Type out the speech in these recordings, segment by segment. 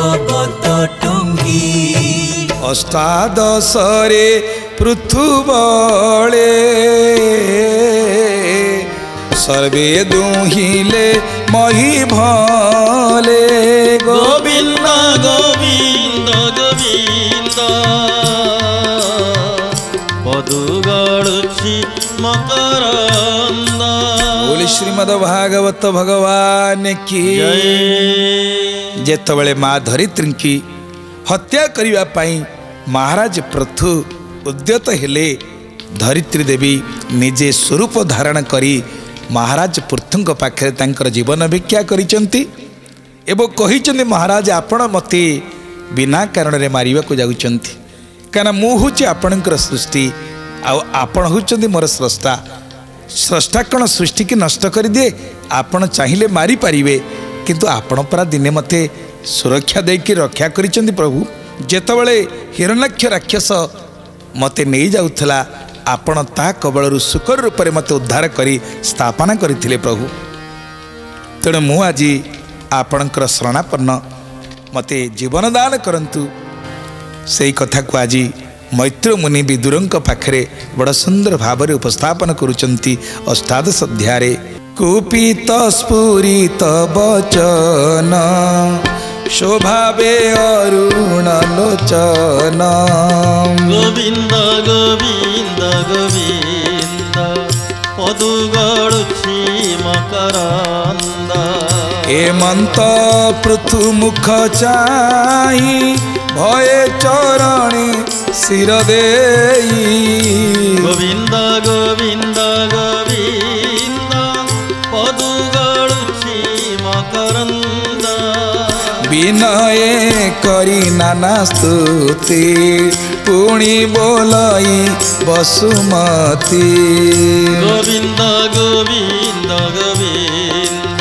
भागवत टुंगी अष्टादश रे पृथुबले सर्वे दुहिले मही भले गोविंद गोविंद गोविंद पदुगढ़ी मकरंद बोले श्रीमद भागवत भगवान की जय। जेतबले माँ धरित्री की हत्या करिवा पाई महाराज पृथु उद्यत हेले धरित्री देवी निजे स्वरूप धारण करी महाराज पृथुंक पाखे तांकर जीवन भिक्षा करिसेंती एवं कहिसेंती महाराज आपण मते बिना कारण रे मारिवा को जाउसेंती कारण मु होची आपणकर सृष्टि आ आपण होचेंती मोर स्रष्टा स्रष्टा कण सृष्टि की नष्ट कर दिए आपण चाहिले मारी पारिबे किंतु आपण परा दिने मते सुरक्षा देकी रक्षा करिसेंती प्रभु जेतबले हिरण्यक्ष राक्षस मते नहीं जाउथला आपण ता कबल सुकर रूप से मत उद्धार करी स्थापना करी प्रभु तेणु मु आज आपणकर शरणापन्न मते जीवन दान करंतु से कथा को आज मैत्र मुनि विदुर पाखे बड़ा सुंदर भाव में उपस्थापन करुचंती अष्टादश अध्याय कुपित स्फुरित वचन शोभावे अरुण लोचन गोविंद गोविंद गोविंद पदुगढ़ी मकरंद हेमंत पृथु मुख चाही भय चरण शिर देई गोविंद गोविंद गोविंद पदुगढ़ी मकरंद विनय करी नाना स्तुति पुणी बोलाई बसुमती गोविंद गोविंद गोविंद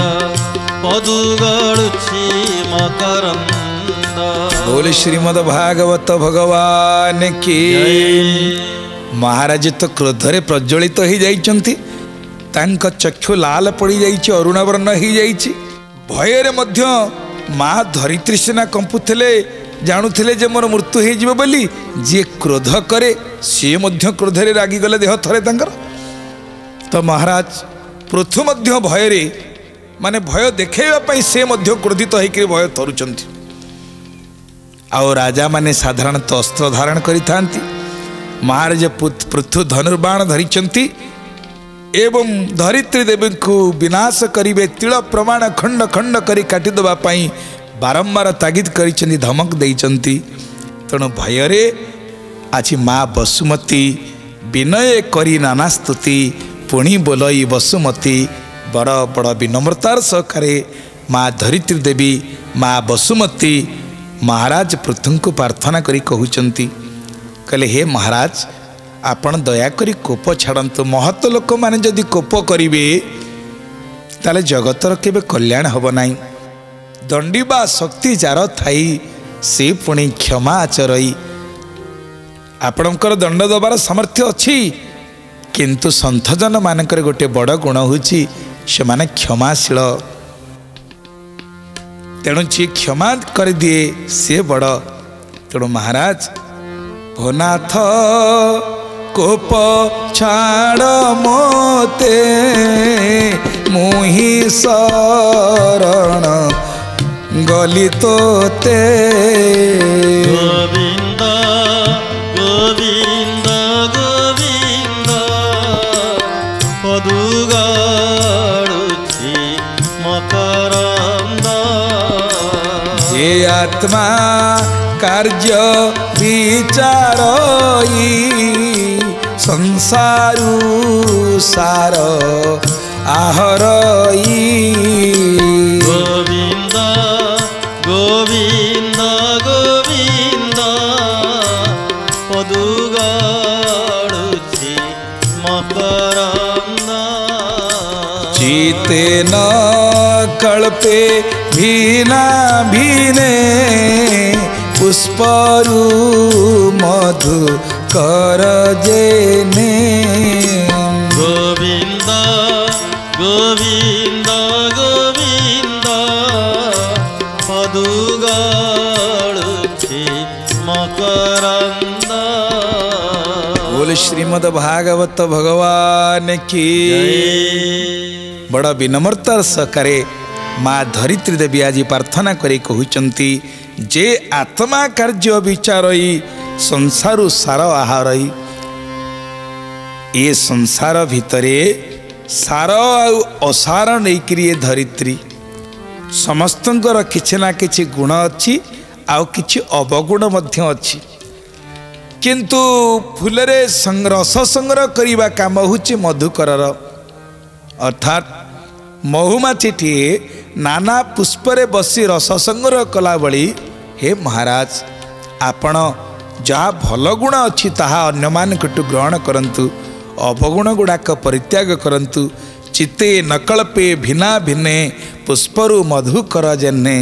पदुगढ़ी मकरंद बोले श्रीमद भागवत भगवान की महाराज तो क्रोधरे प्रज्वलित तो ही जाइछंती तांका चक्षु लाल पड़ी जाइछि अरुण वर्ण ही जाइछि भयरे मध्य माँ धरित्री सेना कंपुले जाणुले जे मोर मृत्यु हो बोली जी क्रोध करे सी क्रोधे रागिगले देह थरे तंकर तो महाराज पृथु मध्य भय माने भय देखाई से क्रोधित होकर भय थरुंट आउ राजा माने साधारणतः अस्त्र धारण करि थांती महाराज पृथु धनुर्बाण धरिचंती एवं धरित्री देवी को विनाश करेंगे तिल प्रमाण खंड खंड करी काटी दबापाई बारंबार तागिद करी धमक देचंती तेणु भयरे आज माँ बसुमती विनय करी नाना स्तुति पुणी बोलई बसुमती बड़ बड़ विनम्रतार सहकारे माँ धरित्री देवी माँ बसुमती महाराज पृथु को प्रार्थना करी कहउचंती कहले हे महाराज आपण दयाकोरी कोप छाड़ू महत लोक मैंने जदि कोप करेंगे ताले जगतर के कल्याण हम ना दंडीबा शक्ति जार थाई से पुणी क्षमा आचरई आपणकर दंड दबार सामर्थ्य अच्छी किंतु संतजन मानक गोटे बड़ गुण होची से माने क्षमाशील तेणु जी क्षमा कर दिए से बड़ तेणु महाराज भोनाथ कोप छाड़ मोते मुही शरण गली तोते गोविंद गोविंद गोविंद पदुगढ़ी मकरंद ये आत्मा कार्य विचारई संसारू सार आहरई गोविंद गोविंद गोविंद पदुगढ़ी मकरंद जीते न कल्पे भीना भीने पुष्परू मधु कर जेने गोविंद गोविंद गोविंद पदुगा श्रीमद् भागवत भगवान की बड़ा विनम्रतार सकारे माँ धरित्री देवी आज प्रार्थना करी कहते जे आत्मा कार्य विचारई संसार सार आहारई ये संसार भितरे सार आसार नहीं करिए धरित्री समस्त किसी ना कि गुण अच्छी आउ कि अवगुण अच्छी किंतु फूलरे संग्रह संग्रह करिबा काम होची मधुकर अर्थात महुमाछीटी नाना पुष्परे बसी रस संग्रह कला बली हे महाराज आपण जहाँ भल गुण अच्छी ताहा अन्य मानकटु ग्रहण करंतु अवगुण गुड़ाक परित्याग करंतु चिते नकल्पे भिना भिन्ने पुष्परु मधुकर जेन्ने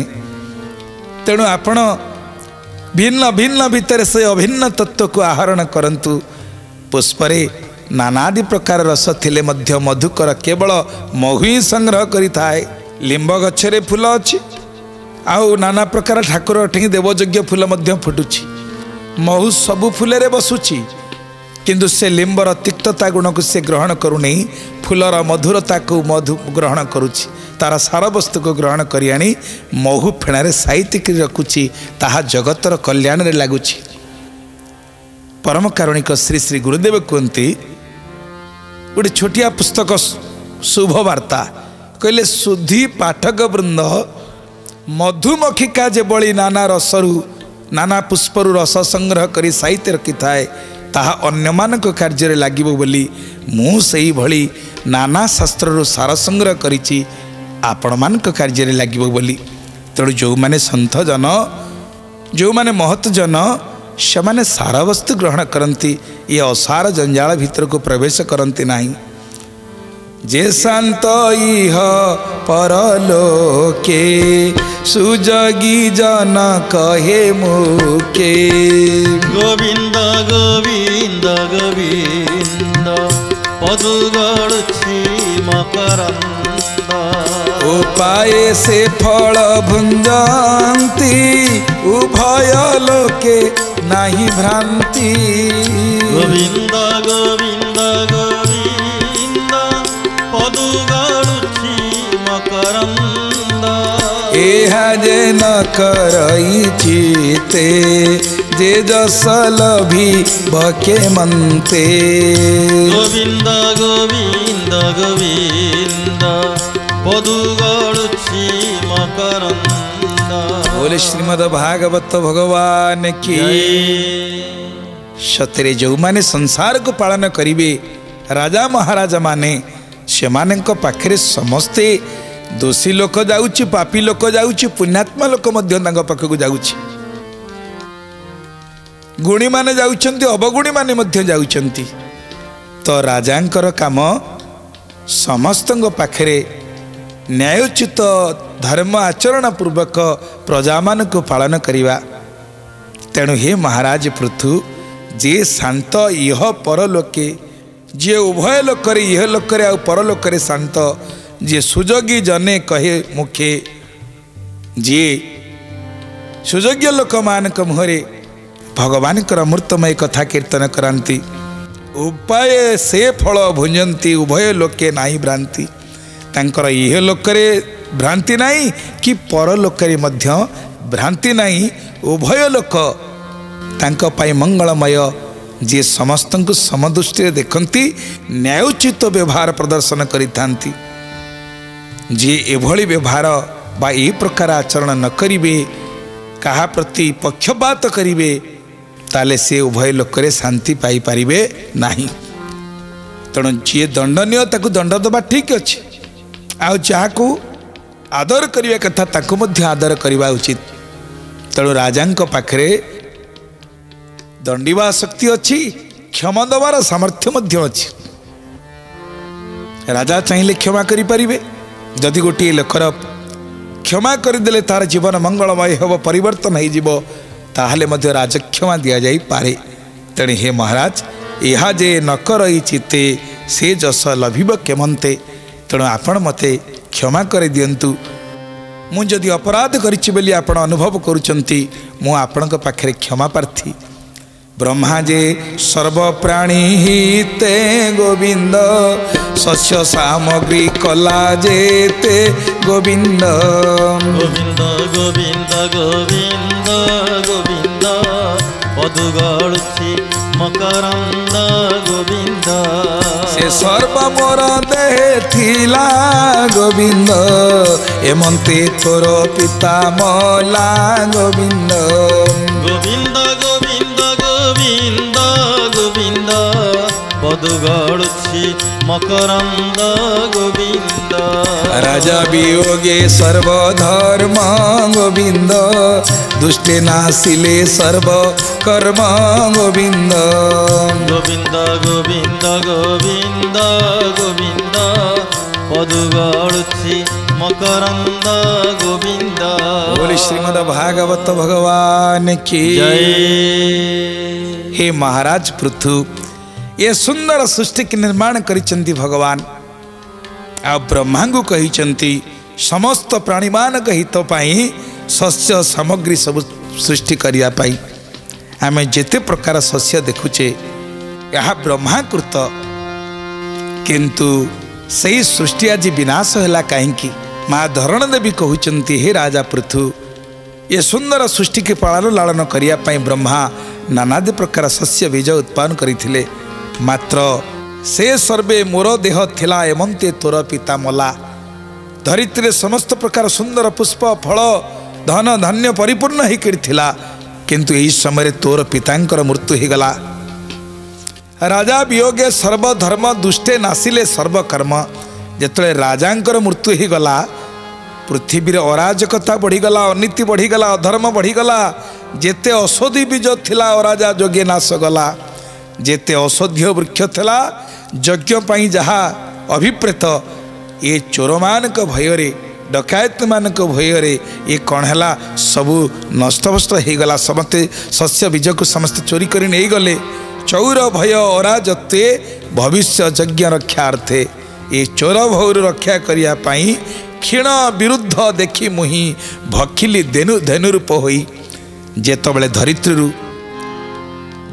तेणु आपण भिन्न भिन्न भितर से अभिन्न तत्व को आहरण करंतु पुष्परे नानादि प्रकार रस थिले मध्य मधुकर केवल महुई संग्रह करी थाए लिंब गछरे फूल अछि आउ नाना प्रकार ठाकुर ठिक देवयज्ञ फूल मध्य फुटुछि महु सबु फूलरे बसुछि किंतु से लिंबर तिक्तता गुण को से ग्रहण करूनी फूलर मधुरता को मधु ग्रहण करुछि तारा सारा वस्तु को ग्रहण करी आनी महु फेणारे साहित्यिक रखुछि ताहा जगतर कल्याण रे लागुछि। परम कारुणिक श्री श्री गुरुदेव कहते गोटे छोटिया पुस्तक शुभ वार्ता कहले सुधी पाठक वृंद मधुमक्षिका जेभली नाना रसरू नाना पुष्परू रस संग्रह करी साहित्य रखि थाए ताहा अन्यमान को कार्य लागिबो बोली मु सही भली नाना शास्त्ररू सार संग्रह करिछि आपण मान कार्य लगे बोली तेणु जो माने संत जन जो माने महत जन से माने सारा वस्तु ग्रहण करती ये असार जंजाल भीतर को प्रवेश करती नहीं। जे शांत इह परलोके सुजगी जन कहे मुके गोविंद गोविंद गोविंद पदुगढ़ उपाय से फल भुंजती उभय लोके नहीं भ्रांति गोविंद गोविंद गोविंद पदुगढ़ुछि मकरंद एहा जे न करई चिते जे जस लभी भके मनते गोविंद गोविंद गोविंद बोले श्रीमद् भागवत भगवान की सतरे जो माने संसार को पालन करिवे राजा महाराजा माने से मानक पाखे समस्ते दोषी लोक जाऊँ पापी लोक जाऊँ पुण्यात्मा लोक पाखक जाऊँ गुणी माने जाऊँ अवगुणी माने जाऊँ तो राजांकर काम समस्तंग पाखरे न्यायोचित धर्म आचरण पूर्वक प्रजा मान को पालन करिवा। तेणु हे महाराज पृथु जे शांत इह परलोके जे उभय लोकरे इह लोकरे आ परलोकरे शांत जे सुजोगी जने कहे मुखे जे सुजोग्य लोक मान मुहरे भगवान मूर्तमय कथा कीर्तन करांती उपाय से फल भुंजती उभय लोके नाही भ्रांति तांकर इह लोकरे भ्रांति नहीं कि परलोकरे मध्य भ्रांति नहीं उभय लोक तांक पाई मंगलमय जे समस्त को समदृष्टि देखती न्यायोचित व्यवहार प्रदर्शन करी थांती जे एभली व्यवहार बा ए प्रकार आचरण न करिवे कहा प्रति पक्षपात करिवे ताले से उभय लोकरे शांति पाई पारिबे नाही। तेणु जी दंडनीय ताकू दंड दबा ठीक अछि आउ जहाँ आदर करने कथा ताकू मध्य आदर करने उचित। तेणु राजांक पाखरे दंडीवा शक्ति अच्छी क्षमा दबार सामर्थ्य मध्य अच्छी राजा चाहिए क्षमा करें जदि गोटे लोकर क्षमा करदेले तार जीवन मंगलमय होब परिवर्तन हो राज क्षमा दि जाई पारे। तेणे हे महाराज यह जे नकर चिते से जस लभिब केमंते तेणु आपण मते क्षमा कर दियंतु मु जदि अपराध करी बोली आपण अनुभव करूँ मु आपण पाखे क्षमा प्रार्थी ब्रह्माजे सर्वप्राणी ते गोविंद सस्य सामग्री कला जे ते गोविंद गोविंद गोविंद गोविंद गोविंद पदुगढ़ी मकरंद गोविंद से सर्व मोर देहे थिला गोविंद एमंते तोर पिता मला गोविंद गोविंद मकरंद गोविंद राजा वियोगे सर्वधर्म गोविंद दुष्टे नासिले सर्व कर्म गोविंद गोविंद गोविंद गोविंद गोविंद पदुगढ़ी मकरंद गोविंद बोले श्रीमद भागवत भगवान की जय। हे महाराज पृथु ये सुंदर सृष्टि के निर्माण करिचंती भगवान आ ब्रह्मा को कहिचंती समस्त प्राणी मान हित पाई सस्य सामग्री सब सृष्टि करिया पाई आमे जेते प्रकार सस्य देखुचे यह ब्रह्माकृत किंतु सही सृष्टि आज विनाश होला काहेकि माँ धरण देवी कहते हे राजा पृथु ये सुंदर सृष्टि के पालन लालन करिया पाई ब्रह्मा नानादि प्रकार सस्य बीज उत्पन्न करिथिले मात्र से सर्वे मोर देह थिला एमंते तोर पितामला धरित्री समस्त प्रकार सुंदर पुष्प फल धन धान्य परिपूर्ण होकर किंतु यही समय तोर पितांकर मृत्यु हो गला। राजा वियोगे सर्वधर्म दुष्टे नासिले सर्वकर्म जिते राजांकर मृत्यु हो गला पृथ्वीर अराजकता बढ़ीगला अनीति बढ़ीगला अधर्म बढ़ीगला जेते औषधि बीज थिला अराजा यज्ञ नाश गला जेते औषधीय वृक्ष थिला यज्ञ पाई जहा अभिप्रेत ये चोर मान भयरे डकैत मान भयरे ये कौन हैला सबू नष्टभ्रष्ट हो गला समस्ते सस्य बीज को समस्ते चोरी करी नहीं गले चौर भय अराजते भविष्य यज्ञ रक्षार्थे ये चोर भयर रक्षा करने क्षीण विरुद्ध देखी मुहि भक्षिली धेनु धेनुरूप होई जेतबले धरित्री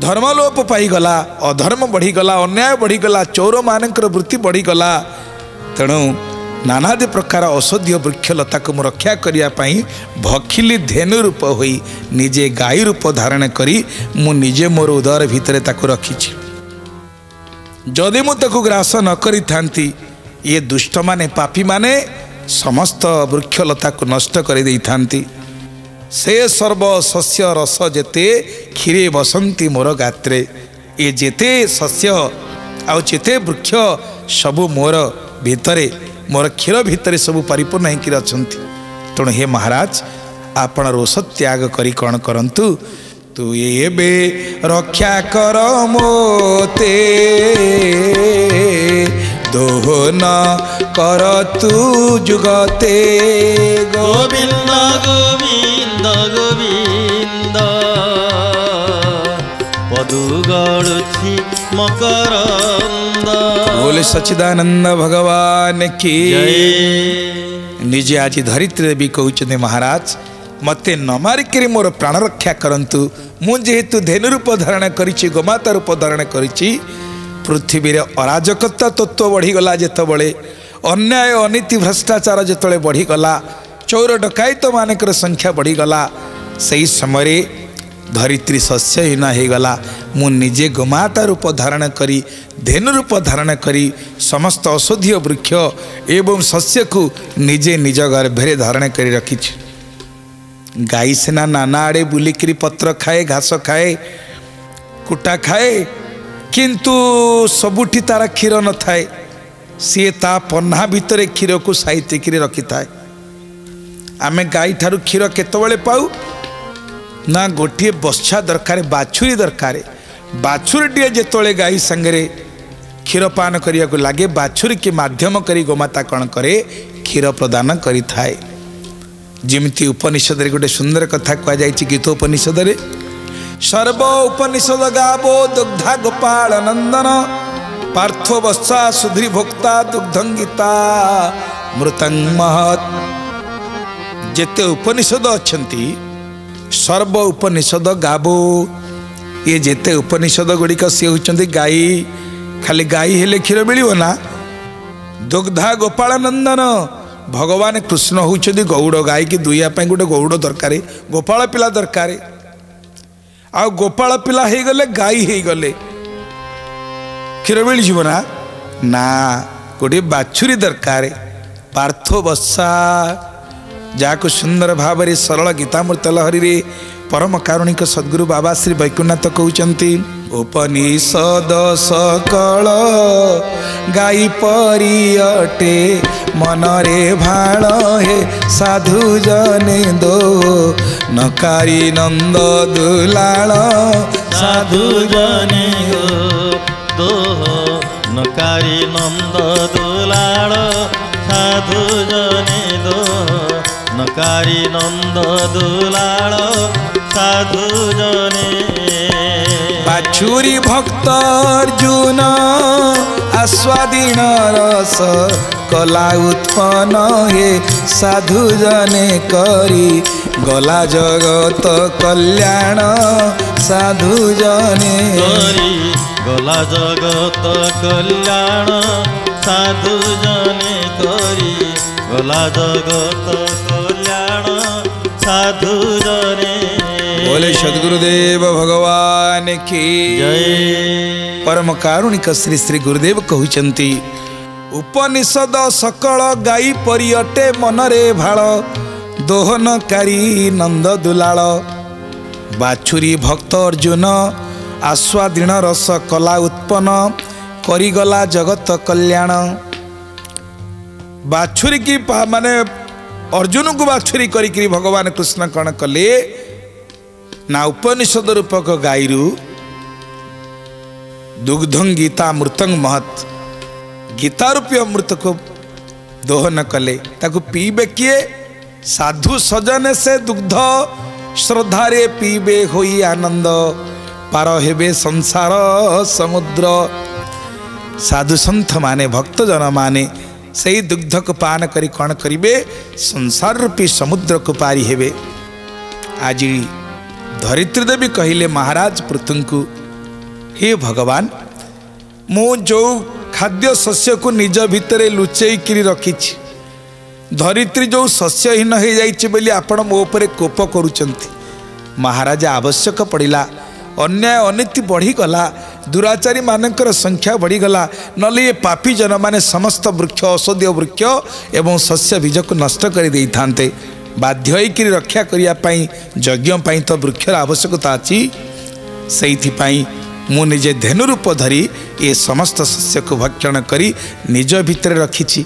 धर्मलोप पाईगला अधर्म बढ़ीगला अन्याय बढ़ीगला चोर मानकर वृत्ति बढ़ीगला तेणु नानादि प्रकार औषधीय वृक्षलता को रक्षा करने भक्षिली धेनु रूप हो निजे गाय रूप धारण करी मुझे मोर उदर भितर रखी जदि मुझे ग्रास न करी थांती ये दुष्ट माने पापी माने समस्त वृक्षलता को नष्ट कर दे थांती से सर्व सस्य रस जेते खीरे बसंती मोर गात्रे ये जेते सस्य आउ जेते वृक्ष सबू मोर भितरे मोर क्षीर भितरे सबू परिपूर्ण होकर अच्छी तेणु हे महाराज आपण रोष त्याग करी कौन करंतु तू ये बे रक्षा कर मोते दोहन कर तू जुगते गोविंद गोविंद गोविंद पदुगढ़ी मकरंद बोले सच्चिदानंद भगवान की निजे आज धरित्री भी कहते महाराज मते न मारिक मोर प्राण रक्षा करंतु मु जेहेतु धेनु रूप धारण करी गोमाता रूप धारण करी पृथ्वीर अराजकता तत्व बढ़ीगला जितेबले अन्याय अनीति भ्रष्टाचार जिते बढ़ीगला चोर डकैत मानकर संख्या बढ़ीगला से ही समय धरित्री शस्यहीन होगला मु निजे गोमाता रूप धारण करी धेनु रूप धारण करी समस्त औषधीय वृक्ष एवं शस्य को निजे निज गर्भे धारण कर रखी गाई सेना नाना आड़े बुलिकी पत्र खाए घास खाए कुटा खाए किंतु सबुठी तार क्षीर न थाए सी ता पन्हा भितर क्षीर को साइतिक रखि थाए आमे गाई ठारू क्षीर केतबेले पाऊ ना गोटे बछा दरकार बाछुरी दरकार बाछुरीटे जिते गाई संगे क्षीर पान करिया को लगे बाछुरी के माध्यम करी गोमाता कौन करे क्षीर प्रदान करि थाए जिमती उपनिषद रे गोटे सुंदर कथा कह जाए गीतोपनिषद रे सर्व उपनिषद गावो दुग्धा गोपाल नंदन पार्थ वत्सा सुधि भोक्ता दुग्धं गीता मृतं महत् जेते उपनिषद अच्छी सर्व उपनिषद गावो ये जेते उपनिषद गुड़िक सी होती गाई, खाली गाई हेले क्षीर मिलना। दुग्धा गोपाल नंदन भगवान कृष्ण होती गौड़। गाई की दुईवाई गोटे गौड़ दरकार, गोपाल पिला दरकार। आ गोपाल पिला हो गले गाई हो गले क्षीर मिल जीवना ना। गोटे बाछुरी दरकार, पार्थ बसा जाको सुंदर भाव में सरल गीतामृत लहरी परम कारुणिक सद्गुरु बाबा श्री बैकुंठनाथ कहते उपनिषद सकल गाई परी अटे मनरे भाण हे साधु जने दो नकारी नंद दुलाल साधु जने दो नकारी नंद दुलाल साधु जने दो नकारी नंद दुलाल साधु जने। बाछुरी भक्त अर्जुन आस्वादीन रस कला उत्पन्न हे साधु जने करी गला जगत कल्याण साधु जने करी गला जगत कल्याण साधु जने करी गला जगत कल्याण साधु जने। बोले सद्गुरुदेव भगवान की जय। परम कारुणिक श्री श्री गुरुदेव कहते उपनिषद सकल गाई परी अटे मनरे भाड़ दोहनकारी नंद दुलाल। बाछुरी भक्त अर्जुन आस्वादीन रस कला उत्पन्न करीगला जगत कल्याण। बाछुरी की माने अर्जुन को बाछुरी करी भगवान कृष्ण कण कले ना। उपनिषद रूपक गायरु दुग्धं गीता मृतंग महत गीता रूपी अमृत को दोहन कले। ताकु पीबे किए साधु सजन से दुग्ध श्रद्धारे पीबे होई आनंद पार हेबे संसार समुद्र। साधु संत माने भक्त जन माने सही दुग्ध को पान करी कण करिबे संसार रूपी समुद्र को पारी हेबे। आजी धरित्री देवी कहले महाराज पृथ्वी को हे भगवान मु जो खाद्य शस्य को निज भितरे लुचई कि रखी धरित्री जो शस्यहीन हो जाइए बोली आपण मो उपरे कोप करूचंती। महाराज आवश्यक पड़िला अन्याय अनिति बढ़ीगला दुराचारी मानकर संख्या बढ़ीगला नले ये पापी जन माने समस्त वृक्ष औषधीय वृक्ष एवं शस्य बीज को नष्ट कर देई थांते। बाध्य कि रक्षा करने यज्ञ तो वृक्षर आवश्यकता अच्छी से मुझे धेनु रूप धरी ये समस्त शस्य को भक्षण करी निज भितर रखी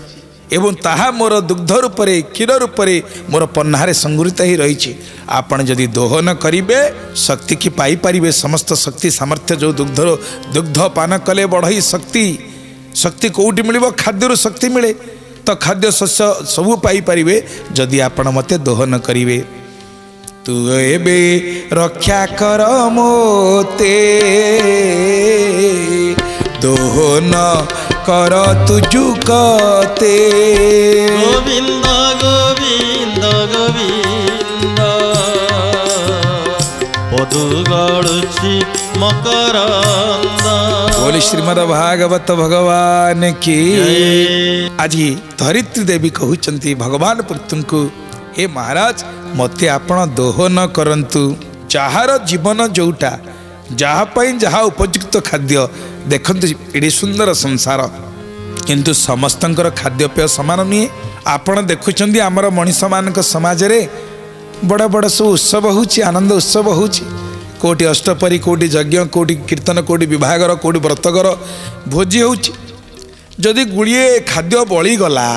एवं ताहा मोर दुग्ध रूपरे क्षीर रूपरे मोर पन्हारे संगृहित ही रही। आपण जदि दोहन करिवे शक्ति की पाई परिवे समस्त शक्ति सामर्थ्य जो दुग्ध पान कले बढ़ई शक्ति। शक्ति कौटी मिल खाद्य शक्ति मिले तो खाद्य शस्य सबू पाई परिवे जदि आपण मते दोहन करिवे। तू एबे रक्षा कर मोते दोहन कर तुझु कते गोविंद गोविंद गोविंद पदुगळुछि मकरंद। बोले श्रीमद भागवत भगवान की। आज धरित्री देवी कहते भगवान पृथ्वी को हे महाराज मते आपण दोहन करंतु। जार जीवन जोटा जहाँपाई जहाँ उपयुक्त खाद्य देखते ये सुंदर संसार किंतु समस्त खाद्यपेय सामान नुहे। आपण देखुं आमर मनीष मान समाज में बड़ बड़ सब उत्सव होची आनंद उत्सव होची कोटी अष्टपरी कोटी यज्ञ कोटी कीर्तन कोटी विभागर कोटी व्रतगर भोजी होची। जदि गुड़िए खाद्य बलिगला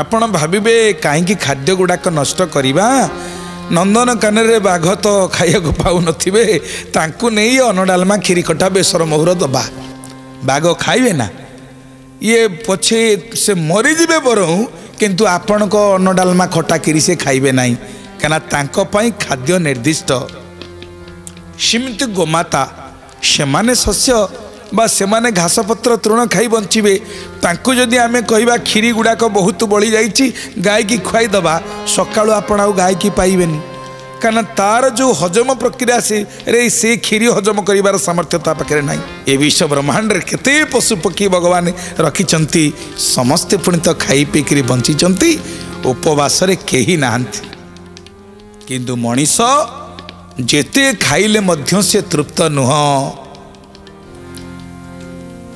आपण भावे कहीं खाद्य गुड़ाक नष्ट करवा नंदन कानरे बाघ तो खाइबा पाऊन तांकु नहीं अन्न डालमा खीरी खटा बेसर महुर दबा बाघ खाइबे ना ये पछे से मरीजे बर किंतु आपण को अन्न डालमा खटा खीरी से खाइबे ना कहीं खाद्य निर्दिष्ट। सीमित गोमाता सेमाने शस्य बा सेमाने घासपत्र तृण खाई बंचिबे तांको जदि आमे कहिबा खीरी गुड़ाक बहुत बली जाइछि गाय की खुआई दबा सकाळु आपण गाय की पाइबेनी कहीं तार जो हजम प्रक्रिया से क्षीर हजम कर सामर्थ्यता पाखे ना। ये विश्व ब्रह्मांड रे केते पशु पक्षी भगवान रखिंट समस्ते पुणी तो खाई पीकि बंची उपवास कहीं ना किंतु मनीष जेते खाइले मध्य से तृप्त नुह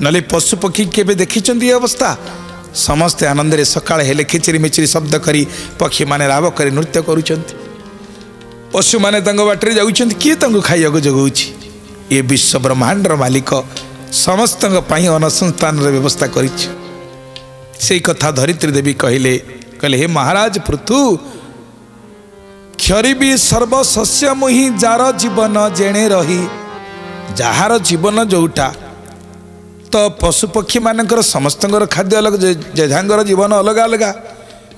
नले पशु पक्षी के देखिं अवस्था समस्ते आनंद सकाल हेले खिचिरी मिचिरी शब्द करी पक्षी माने राव करी नृत्य करुचंती पशु माने तंगो बाटरे जाउचंती किए तंगो खाइयाको जगौची। ये विश्व ब्रह्मांड मालिक समस्त अनसंस्थान व्यवस्था करिछि। सेई कथा धरित्री देवी कहिले कहिले हे महाराज पृथु क्षरिबी सर्व सस्य मुहि जार जीवन जेणे रही जार जीवन जोटा तो पशु पक्षी मानकर समस्त खाद्य अलग जेझांगर जीवन अलग अलग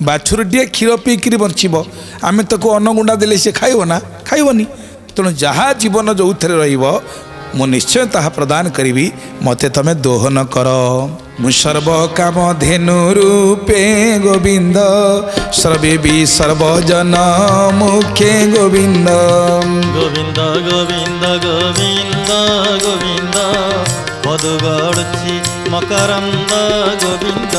बाछुरीटे क्षीर पीकि बंचब आम तक अन्नगुंडा दे खाइबना खाइबनी तेणु जहाँ जीवन जो थे रु निश्चय ताहा प्रदान करी मते तमे दोहन कर। मु सर्व काम धेनु रूपे गोविंद सर्वेबी सर्वजन मुखे गोविंद गोविंद गोविंद गोविंद गोविंद मकरंद गोविंद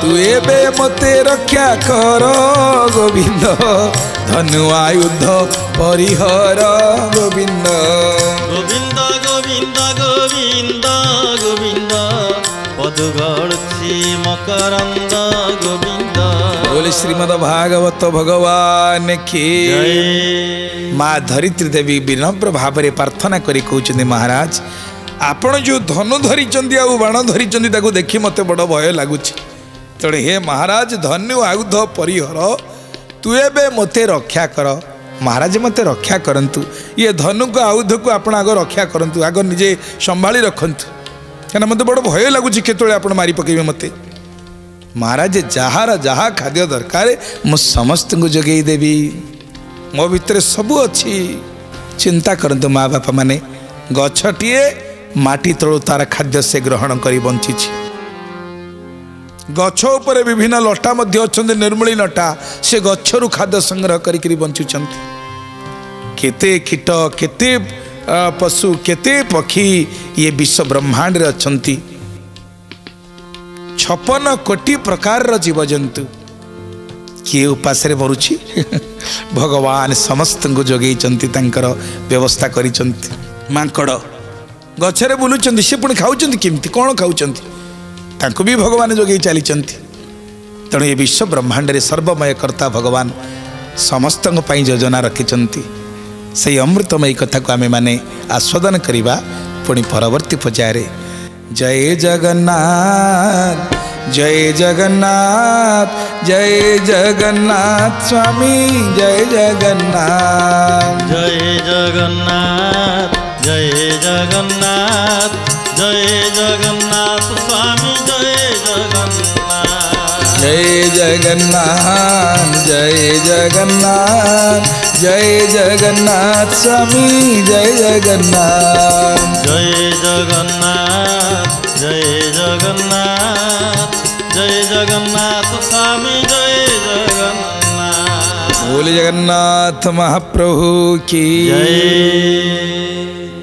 तू एबे मते रक्षा कर गोविंद धनु आयुध परिहर गोविंद गोविंद गोविंद गोविंद गोविंद पदुगढ़ी मकरंद गोविंद बोले श्रीमद भागवत भगवान की माँ धरित्री देवी विनम्र भाव में प्रार्थना करी कहते महाराज आपण जो धनु धरी बाण धरी देखी मत बड़ भय लगुच तेणु हे महाराज धनु आयुध परिहर तू एबे मत रक्षा कर। महाराज मत रक्षा करतु ये धनु को आयुध को आप आग रक्षा करतु आग निजे संभा रखत क्या मत बड़ भय लगुच केतोले आप मारी पकेबे मते। महाराज जार जहाँ खाद्य दरकार मु समस्त को जगे देवी मो भीतर सबू अच्छी चिंता करतु माँ बापा मैंने गछटी माटी तलू तार खाद्य से ग्रहण कर बंची गछ उपर विभिन्न लटा अच्छा निर्मूली लटा से गच्छरू खाद्य संग्रह करी बंचुचंती केते कीट केते पशु केते पक्षी ये विश्व ब्रह्मांड रे अछंती 56 कोटी प्रकार जीवजंतु किए उपास मरुची भगवान समस्त को जोगे तांकर व्यवस्था करिसंती। मांकड़ गचरे बुलूं सी पुणी खाऊं किमती कौन खाऊं भी भगवान जोगे चली तेणु ये विश्व ब्रह्मांड रे सर्वमय कर्ता भगवान समस्त योजना रखिंट से अमृतमयी कथा को आम मैंने आस्वादन करवा पुणी परवर्ती पर्यायर। जय जगन्नाथ जय जगन्नाथ जय जगन्नाथ स्वामी जय जगन्नाथ जय जगन्नाथ स्वामी जय जगन्नाथ स्वामी जय जगन्नाथ स्वामी जय जगन्नाथ बोले जगन्नाथ महाप्रभु की जय।